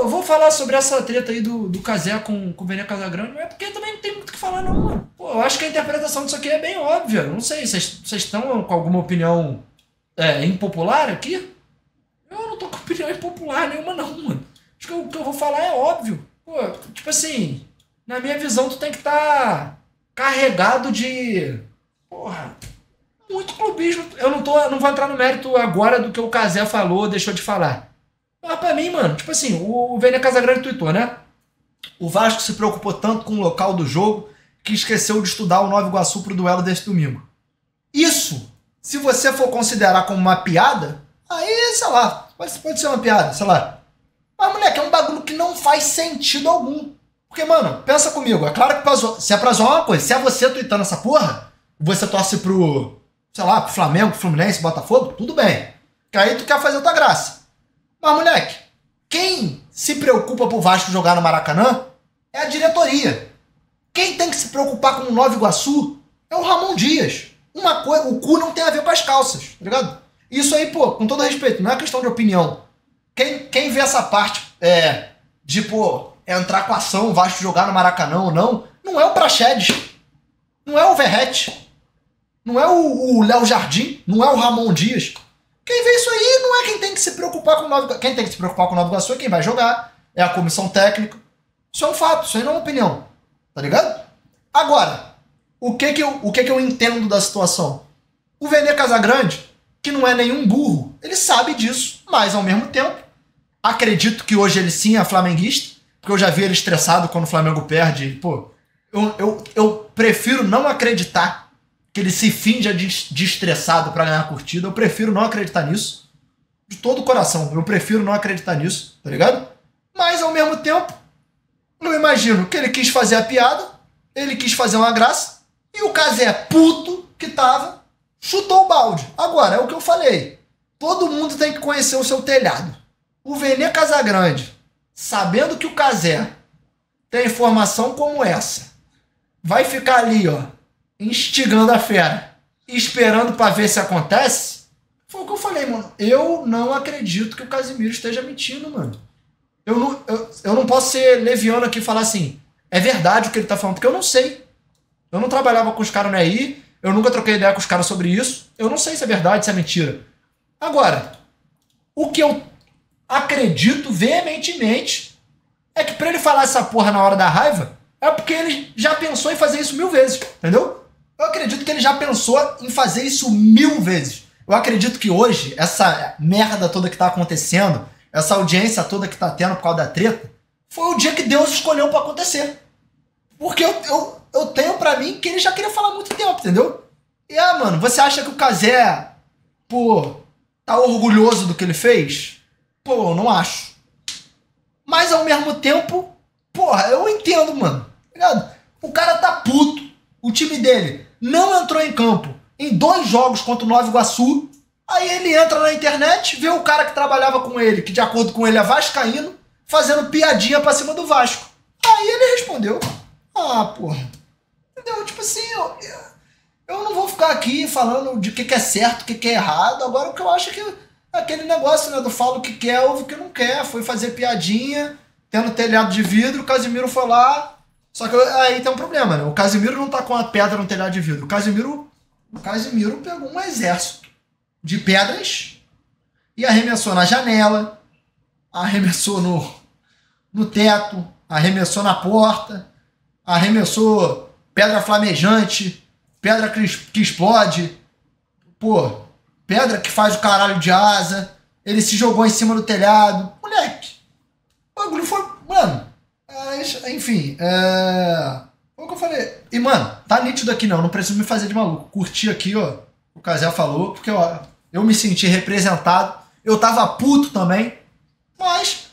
eu vou falar sobre essa treta aí do Cazé com o Vené Casagrande, mas é porque também não tem muito o que falar não, mano. Pô, eu acho que a interpretação disso aqui é bem óbvia. Não sei, vocês estão com alguma opinião impopular aqui? Eu não tô com opinião impopular nenhuma não, mano. Acho que o que eu vou falar é óbvio. Pô, tipo assim, na minha visão tu tem que estar carregado de... Porra... Muito clubismo. Eu não vou entrar no mérito agora do que o Cazé falou, deixou de falar. Mas pra mim, mano, tipo assim, o Vené Casagrande tweetou, né? O Vasco se preocupou tanto com o local do jogo que esqueceu de estudar o Nova Iguaçu pro duelo deste domingo. Isso, se você for considerar como uma piada, aí, sei lá, pode ser uma piada, sei lá. Mas, moleque, é um bagulho que não faz sentido algum. Porque, mano, pensa comigo, é claro que se é pra zoar uma coisa, se é você tweetando essa porra, você torce pro... sei lá, pro Flamengo, pro Fluminense, Botafogo, tudo bem. Que aí tu quer fazer a tua graça. Mas, moleque, quem se preocupa pro Vasco jogar no Maracanã é a diretoria. Quem tem que se preocupar com o Nova Iguaçu é o Ramón Díaz. Uma coisa, o cu não tem a ver com as calças, tá ligado? Isso aí, pô, com todo respeito, não é questão de opinião. Quem vê essa parte de, pô, entrar com ação, o Vasco jogar no Maracanã ou não, não é o Praxedes, não é o Verrete. Não é o Léo Jardim, não é o Ramón Díaz. Quem vê isso aí não é quem tem que se preocupar com o Nova Iguaçu. Quem tem que se preocupar com o Nova Iguaçu é quem vai jogar, é a comissão técnica. Isso é um fato, isso aí não é uma opinião. Tá ligado? Agora, o que eu entendo da situação? O Vené Casagrande, que não é nenhum burro, ele sabe disso, mas ao mesmo tempo, acredito que hoje ele sim é flamenguista, porque eu já vi ele estressado quando o Flamengo perde. E, pô, eu prefiro não acreditar que ele se finja de estressado pra ganhar a curtida. Eu prefiro não acreditar nisso. De todo o coração. Eu prefiro não acreditar nisso, tá ligado? Mas, ao mesmo tempo, eu imagino que ele quis fazer a piada, ele quis fazer uma graça, e o Cazé puto que tava, chutou o balde. Agora, é o que eu falei. Todo mundo tem que conhecer o seu telhado. O Vené Casagrande, sabendo que o Cazé tem informação como essa, vai ficar ali, ó, instigando a fera, esperando pra ver se acontece, foi o que eu falei, mano. Eu não acredito que o Casimiro esteja mentindo, mano. Eu não posso ser leviano aqui e falar assim, é verdade o que ele tá falando, porque eu não sei. Eu não trabalhava com os caras aí, eu nunca troquei ideia com os caras sobre isso, eu não sei se é verdade, se é mentira. Agora, o que eu acredito veementemente é que pra ele falar essa porra na hora da raiva, é porque ele já pensou em fazer isso 1000 vezes, entendeu? Eu acredito que ele já pensou em fazer isso 1000 vezes. Eu acredito que hoje, essa merda toda que tá acontecendo, essa audiência toda que tá tendo por causa da treta, foi o dia que Deus escolheu pra acontecer. Porque eu tenho pra mim que ele já queria falar há muito tempo, entendeu? E, mano, você acha que o Cazé, pô, tá orgulhoso do que ele fez? Pô, eu não acho. Mas, ao mesmo tempo, porra, eu entendo, mano. Ligado? O cara tá puto. O time dele não entrou em campo em 2 jogos contra o Nova Iguaçu, aí ele entra na internet, vê o cara que trabalhava com ele, que de acordo com ele é vascaíno, fazendo piadinha pra cima do Vasco. Aí ele respondeu. Ah, porra. Entendeu? Tipo assim, eu não vou ficar aqui falando de o que é certo, o que é errado. Agora o que eu acho é que aquele negócio, né, do falo o que quer, ouve o que não quer. Foi fazer piadinha, tendo telhado de vidro, o Casimiro foi lá. Só que aí tem um problema, né? O Casimiro não tá com a pedra no telhado de vidro. O Casimiro pegou um exército de pedras e arremessou na janela, arremessou no teto, arremessou na porta, arremessou pedra flamejante, pedra que explode, pô, pedra que faz o caralho de asa. Ele se jogou em cima do telhado. Moleque, o bagulho foi... Mano... Enfim, foi o que eu falei. E, mano, tá nítido aqui não preciso me fazer de maluco. Curti aqui, ó, o Cazé falou, porque ó, eu me senti representado. Eu tava puto também. Mas,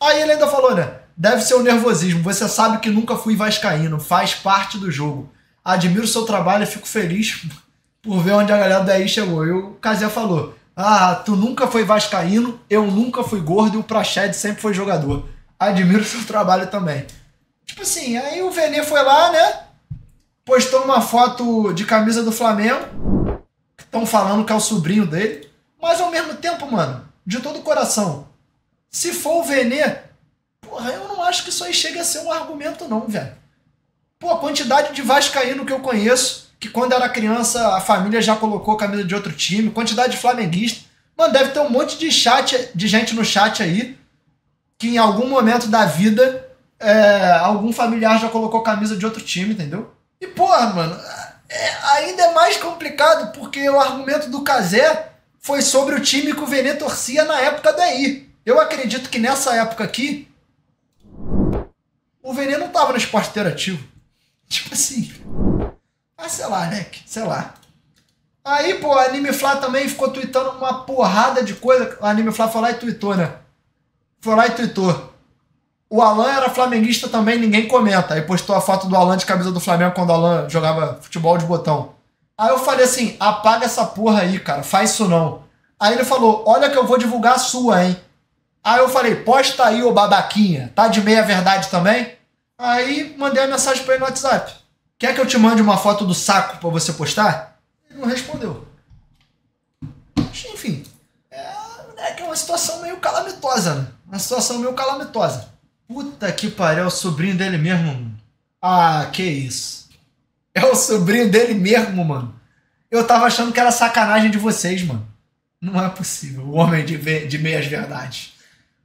aí ele ainda falou, né? Deve ser o nervosismo. Você sabe que nunca fui vascaíno. Faz parte do jogo. Admiro o seu trabalho e fico feliz por ver onde a galera daí chegou. E o Cazé falou, ah, tu nunca foi vascaíno, eu nunca fui gordo e o Praxedes sempre foi jogador. Admiro o seu trabalho também. Tipo assim, aí o Vené foi lá, né? Postou uma foto de camisa do Flamengo. Estão falando que é o sobrinho dele. Mas ao mesmo tempo, mano, de todo o coração, se for o Vené, Porra, eu não acho que isso aí chega a ser um argumento não, velho. Pô, a quantidade de vascaíno que eu conheço, que quando era criança a família já colocou camisa de outro time, quantidade de flamenguista. Mano, deve ter um monte de chat, de gente no chat aí, que em algum momento da vida algum familiar já colocou camisa de outro time, entendeu? E porra, mano, ainda é mais complicado porque o argumento do Cazé foi sobre o time que o Vené torcia na época daí. Eu acredito que nessa época aqui, o Vené não tava no esporte interativo. Tipo assim, sei lá, né? Sei lá. Aí, pô, a Anime Flá também ficou tweetando uma porrada de coisa. A Anime Flá foi lá e tweetou, né? Foi lá e tweetou. O Alan era flamenguista também, ninguém comenta. Aí postou a foto do Alan de camisa do Flamengo quando o Alan jogava futebol de botão. Aí eu falei assim, apaga essa porra aí, cara, faz isso não. Aí ele falou, olha que eu vou divulgar a sua, hein. Aí eu falei, posta aí, ô babaquinha, tá de meia verdade também? Aí mandei a mensagem pra ele no WhatsApp. Quer que eu te mande uma foto do saco pra você postar? Ele não respondeu. Enfim, é uma situação meio calamitosa, né? Uma situação meio calamitosa. Puta que pariu, é o sobrinho dele mesmo. Ah, que isso. É o sobrinho dele mesmo, mano. Eu tava achando que era sacanagem de vocês, mano. Não é possível, o homem de meias verdades.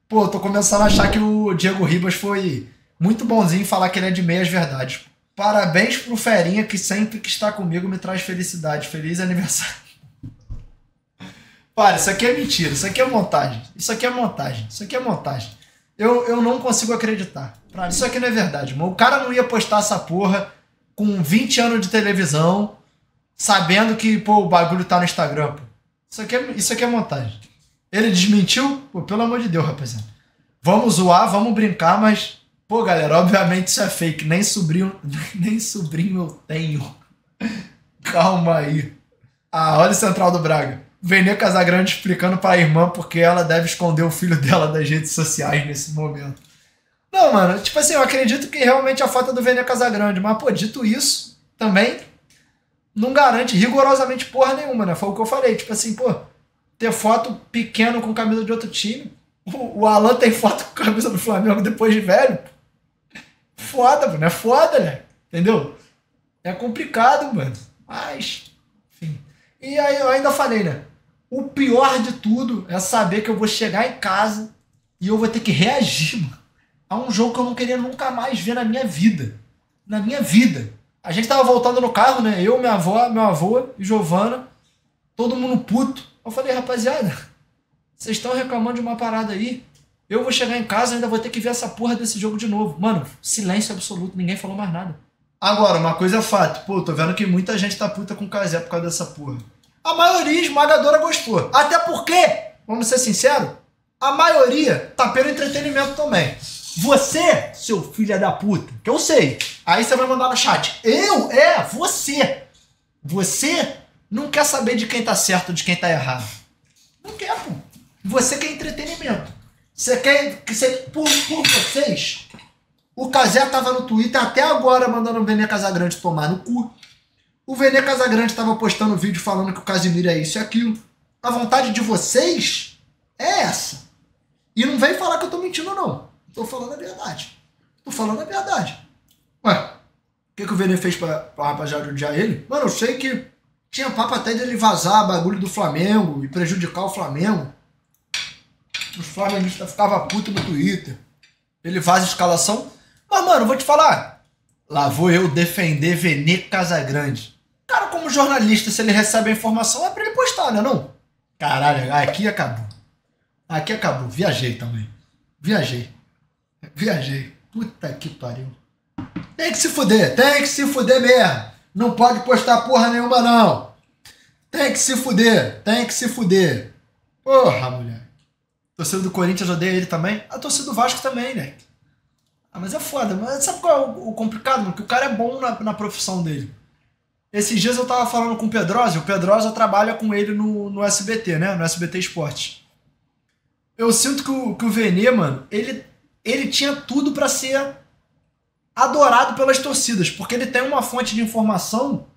Pô, tô começando a achar que o Diego Ribas foi muito bonzinho em falar que ele é de meias verdades. Parabéns pro Ferinha, que sempre que está comigo me traz felicidade. Feliz aniversário. Para, isso aqui é mentira, isso aqui é montagem. Isso aqui é montagem, isso aqui é montagem. Eu não consigo acreditar. Isso aqui não é verdade, mano. O cara não ia postar essa porra com 20 anos de televisão, sabendo que, pô, o bagulho tá no Instagram, pô. Isso aqui é montagem. Ele desmentiu? Pô, pelo amor de Deus, rapaziada. Vamos zoar, vamos brincar, mas... Pô, galera, obviamente isso é fake. Nem sobrinho eu tenho. Calma aí. Ah, olha o central do Braga. Vené Casagrande explicando pra irmã porque ela deve esconder o filho dela das redes sociais nesse momento. Não, mano, tipo assim, eu acredito que realmente a foto é do Vené Casagrande, mas, pô, dito isso, também não garante rigorosamente porra nenhuma, né? Foi o que eu falei, tipo assim, pô, ter foto pequeno com camisa de outro time. O Alan tem foto com camisa do Flamengo depois de velho. Foda, mano, é foda, né? Entendeu? É complicado, mano. Mas, enfim. E aí eu ainda falei, né? O pior de tudo é saber que eu vou chegar em casa e eu vou ter que reagir, mano, a um jogo que eu não queria nunca mais ver na minha vida. Na minha vida. A gente tava voltando no carro, né? Eu, minha avó, meu avô e Giovana. Todo mundo puto. Eu falei, rapaziada, vocês estão reclamando de uma parada aí. Eu vou chegar em casa e ainda vou ter que ver essa porra desse jogo de novo. Mano, silêncio absoluto. Ninguém falou mais nada. Agora, uma coisa é fato. Pô, tô vendo que muita gente tá puta com o Cazé por causa dessa porra. A maioria esmagadora gostou. Até porque, vamos ser sinceros, a maioria tá pelo entretenimento também. Você, seu filho da puta, que eu sei. Aí você vai mandar no chat. Eu? É, você. Você não quer saber de quem tá certo ou de quem tá errado. Não quer, pô. Você quer entretenimento. Você quer que você... Por vocês, o Cazé tava no Twitter até agora mandando o Vené Casagrande tomar no cu. O Vené Casagrande tava postando vídeo falando que o Casimiro é isso e aquilo. A vontade de vocês é essa. E não vem falar que eu tô mentindo, não. Tô falando a verdade. Tô falando a verdade. Ué, o que o Vené fez pra rapaziada odiar ele? Mano, eu sei que tinha papo até dele vazar bagulho do Flamengo e prejudicar o Flamengo. Os flamenguistas ficavam putos no Twitter. Ele vaza a escalação. Mas, mano, vou te falar. Lá vou eu defender Vené Casagrande. Cara, como jornalista, se ele recebe a informação, é pra ele postar, né, não? Caralho, aqui acabou. Aqui acabou. Viajei também. Viajei. Puta que pariu. Tem que se fuder mesmo. Não pode postar porra nenhuma, não. Tem que se fuder. Porra, mulher. A torcida do Corinthians odeia ele também. A torcida do Vasco também, né? Ah, mas é foda. Mas sabe qual é o complicado, mano? Que o cara é bom na profissão dele. Esses dias eu tava falando com o Pedrosa. O Pedrosa trabalha com ele no SBT, né? No SBT Esporte. Eu sinto que o Vené, mano, ele tinha tudo pra ser adorado pelas torcidas, porque ele tem uma fonte de informação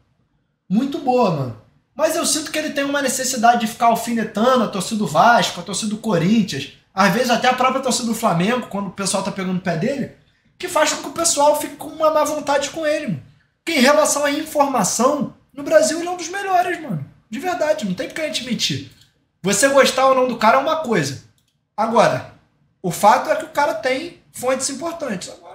muito boa, mano. Mas eu sinto que ele tem uma necessidade de ficar alfinetando a torcida do Vasco, a torcida do Corinthians, Às vezes até a própria torcida do Flamengo, quando o pessoal tá pegando o pé dele, que faz com que o pessoal fique com uma má vontade com ele, mano. Porque em relação à informação, no Brasil ele é um dos melhores, mano. De verdade, não tem porque a gente mentir. Você gostar ou não do cara é uma coisa. Agora, o fato é que o cara tem fontes importantes. Agora,